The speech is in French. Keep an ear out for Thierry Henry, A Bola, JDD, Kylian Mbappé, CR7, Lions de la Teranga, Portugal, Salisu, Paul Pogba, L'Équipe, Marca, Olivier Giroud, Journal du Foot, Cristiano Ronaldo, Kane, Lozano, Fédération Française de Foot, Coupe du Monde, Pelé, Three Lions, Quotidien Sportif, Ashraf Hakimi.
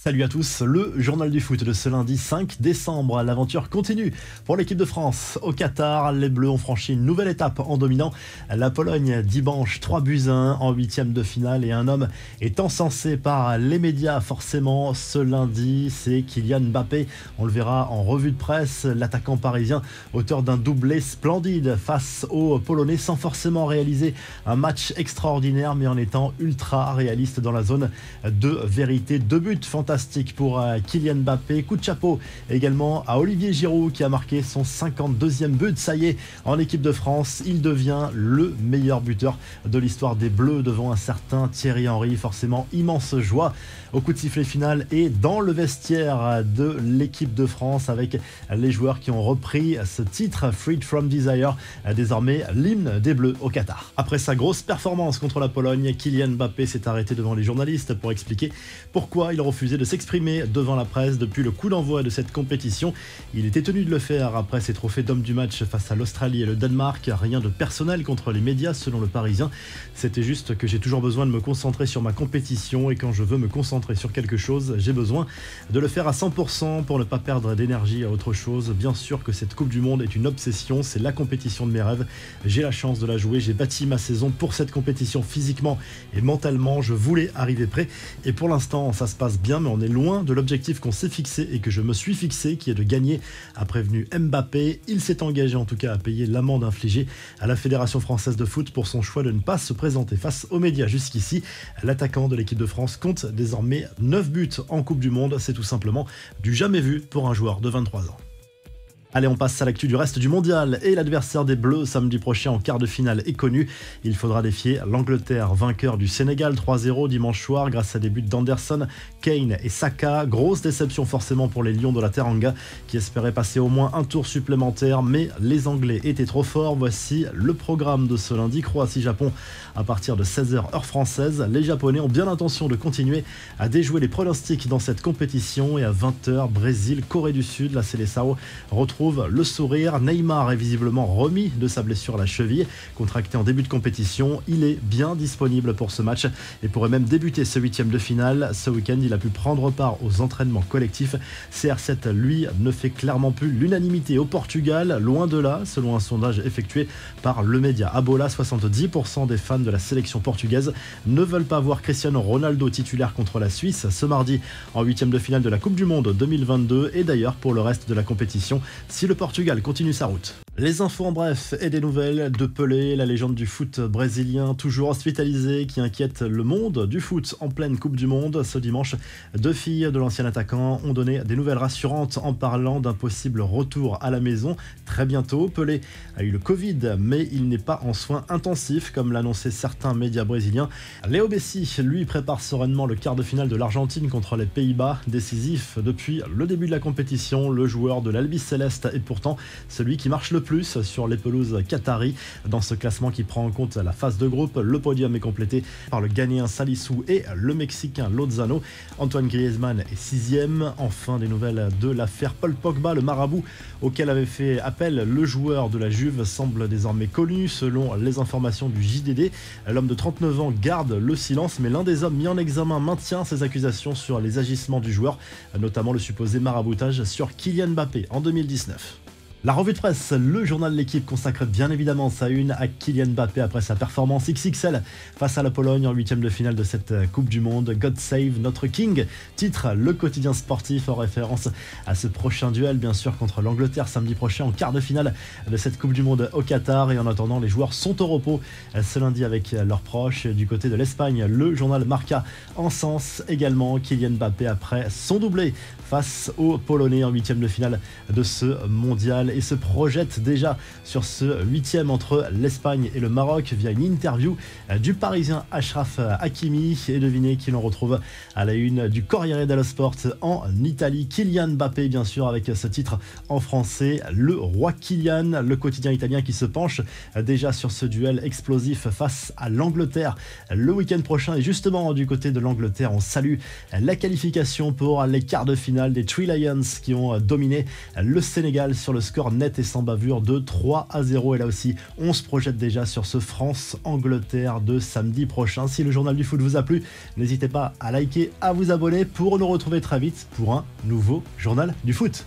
Salut à tous, le journal du foot de ce lundi 5 décembre. L'aventure continue pour l'équipe de France. Au Qatar, les Bleus ont franchi une nouvelle étape en dominant la Pologne dimanche 3-1 en 8e de finale. Et un homme est encensé par les médias forcément ce lundi, c'est Kylian Mbappé. On le verra en revue de presse, l'attaquant parisien, auteur d'un doublé splendide face aux Polonais sans forcément réaliser un match extraordinaire mais en étant ultra réaliste dans la zone de vérité. Deux buts fantastiques pour Kylian Mbappé. Coup de chapeau également à Olivier Giroud qui a marqué son 52e but. Ça y est, en équipe de France, il devient le meilleur buteur de l'histoire des Bleus devant un certain Thierry Henry. Forcément, immense joie au coup de sifflet final et dans le vestiaire de l'équipe de France avec les joueurs qui ont repris ce titre, Free from desire, désormais l'hymne des Bleus au Qatar. Après sa grosse performance contre la Pologne, Kylian Mbappé s'est arrêté devant les journalistes pour expliquer pourquoi il refusait de s'exprimer devant la presse depuis le coup d'envoi de cette compétition. Il était tenu de le faire après ses trophées d'homme du match face à l'Australie et le Danemark. Rien de personnel contre les médias selon le Parisien. C'était juste que j'ai toujours besoin de me concentrer sur ma compétition et quand je veux me concentrer sur quelque chose, j'ai besoin de le faire à 100% pour ne pas perdre d'énergie à autre chose. Bien sûr que cette Coupe du Monde est une obsession, c'est la compétition de mes rêves. J'ai la chance de la jouer, j'ai bâti ma saison pour cette compétition physiquement et mentalement. Je voulais arriver prêt et pour l'instant ça se passe bien mais on est loin de l'objectif qu'on s'est fixé et que je me suis fixé qui est de gagner, a prévenu Mbappé. Il s'est engagé en tout cas à payer l'amende infligée à la Fédération Française de Foot pour son choix de ne pas se présenter face aux médias jusqu'ici. L'attaquant de l'équipe de France compte désormais 9 buts en Coupe du Monde, c'est tout simplement du jamais vu pour un joueur de 23 ans. Allez, on passe à l'actu du reste du mondial et l'adversaire des Bleus samedi prochain en quart de finale est connu. Il faudra défier l'Angleterre, vainqueur du Sénégal 3-0 dimanche soir grâce à des buts d'Anderson, Kane et Saka. Grosse déception forcément pour les Lions de la Teranga qui espéraient passer au moins un tour supplémentaire mais les Anglais étaient trop forts. Voici le programme de ce lundi. Croatie-Japon à partir de 16h heure française. Les Japonais ont bien l'intention de continuer à déjouer les pronostics dans cette compétition et à 20h Brésil-Corée du Sud, la Seleção trouve le sourire. Neymar est visiblement remis de sa blessure à la cheville, contracté en début de compétition. Il est bien disponible pour ce match et pourrait même débuter ce 8e de finale. Ce week-end, il a pu prendre part aux entraînements collectifs. CR7, lui, ne fait clairement plus l'unanimité au Portugal. Loin de là, selon un sondage effectué par le média A Bola, 70% des fans de la sélection portugaise ne veulent pas voir Cristiano Ronaldo titulaire contre la Suisse ce mardi en 8e de finale de la Coupe du Monde 2022 et d'ailleurs pour le reste de la compétition si le Portugal continue sa route. Les infos en bref et des nouvelles de Pelé, la légende du foot brésilien toujours hospitalisé qui inquiète le monde du foot en pleine Coupe du Monde. Ce dimanche, deux filles de l'ancien attaquant ont donné des nouvelles rassurantes en parlant d'un possible retour à la maison très bientôt. Pelé a eu le Covid mais il n'est pas en soins intensifs comme l'annonçaient certains médias brésiliens. Léo Messi, lui, prépare sereinement le quart de finale de l'Argentine contre les Pays-Bas, décisif depuis le début de la compétition. Le joueur de l'Albi Céleste et pourtant celui qui marche le plus sur les pelouses qataris. Dans ce classement qui prend en compte la phase de groupe, le podium est complété par le Ghanéen Salisu et le Mexicain Lozano. Antoine Griezmann est 6e. Enfin, des nouvelles de l'affaire Paul Pogba, le marabout auquel avait fait appel le joueur de la Juve semble désormais connu. Selon les informations du JDD, l'homme de 39 ans garde le silence mais l'un des hommes mis en examen maintient ses accusations sur les agissements du joueur, notamment le supposé maraboutage sur Kylian Mbappé en 2019. La revue de presse, le journal L'Équipe consacre bien évidemment sa une à Kylian Mbappé après sa performance XXL face à la Pologne en 8e de finale de cette Coupe du Monde. God Save Notre King, titre le Quotidien Sportif en référence à ce prochain duel bien sûr contre l'Angleterre samedi prochain en quart de finale de cette Coupe du Monde au Qatar. Et en attendant, les joueurs sont au repos ce lundi avec leurs proches. Du côté de l'Espagne, le journal Marca encense également Kylian Mbappé après son doublé face aux Polonais en 8e de finale de ce mondial et se projette déjà sur ce 8e entre l'Espagne et le Maroc via une interview du Parisien Ashraf Hakimi. Et devinez qui l'on retrouve à la une du Corriere dello Sport en Italie. Kylian Mbappé bien sûr avec ce titre en français, le roi Kylian. Le quotidien italien qui se penche déjà sur ce duel explosif face à l'Angleterre le week-end prochain. Et justement du côté de l'Angleterre, on salue la qualification pour les quarts de finale des Three Lions qui ont dominé le Sénégal sur le score score net et sans bavure de 3-0. Et là aussi, on se projette déjà sur ce France-Angleterre de samedi prochain. Si le journal du foot vous a plu, n'hésitez pas à liker, à vous abonner pour nous retrouver très vite pour un nouveau journal du foot.